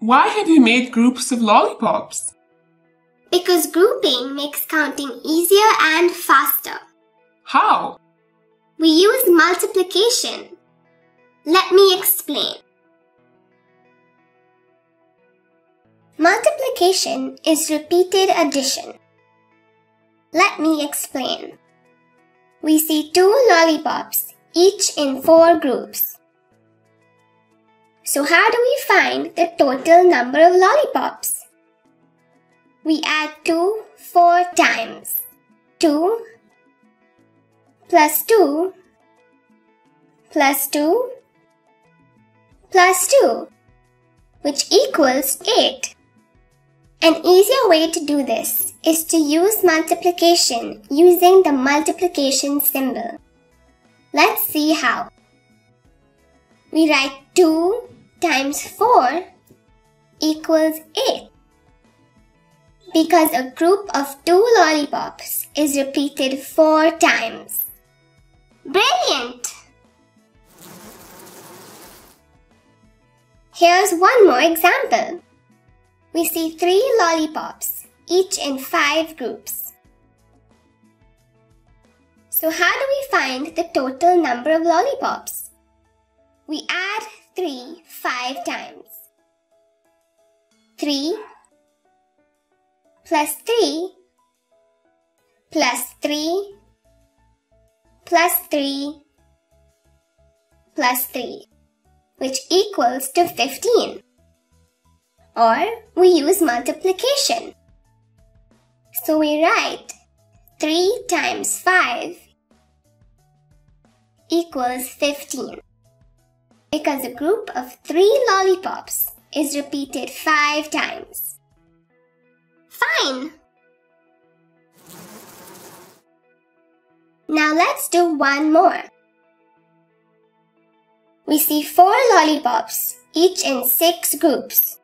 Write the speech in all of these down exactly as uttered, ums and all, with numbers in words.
Why have you made groups of lollipops? Because grouping makes counting easier and faster. How? We use multiplication. Let me explain. Multiplication is repeated addition. Let me explain. We see two lollipops, each in four groups. So how do we find the total number of lollipops? We add two four times. two plus two plus two plus two, which equals eight. An easier way to do this is to use multiplication using the multiplication symbol. Let's see how. We write two times four equals eight. Because a group of two lollipops is repeated four times. Brilliant! Here's one more example. We see three lollipops, each in five groups. So how do we find the total number of lollipops? We add three five times. three plus three plus three plus three plus three, which equals to fifteen. Or we use multiplication. So we write three times five equals fifteen. Because a group of three lollipops is repeated five times. Fine! Now let's do one more. We see four lollipops, each in six groups.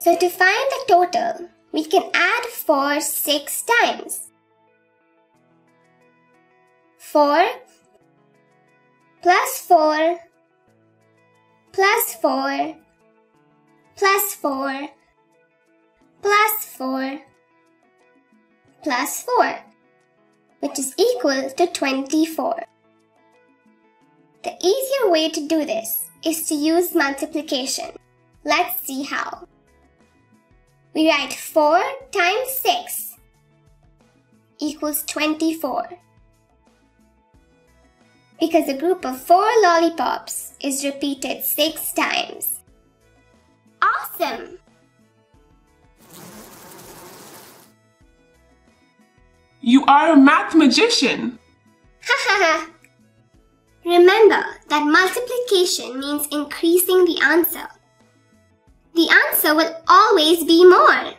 So to find the total, we can add four six times. four plus four plus four plus four plus four plus four, which is equal to twenty-four. The easier way to do this is to use multiplication. Let's see how. We write four times six equals twenty-four. Because a group of four lollipops is repeated six times. Awesome! You are a math magician! Ha ha ha! Remember that multiplication means increasing the answer. The answer will always be more.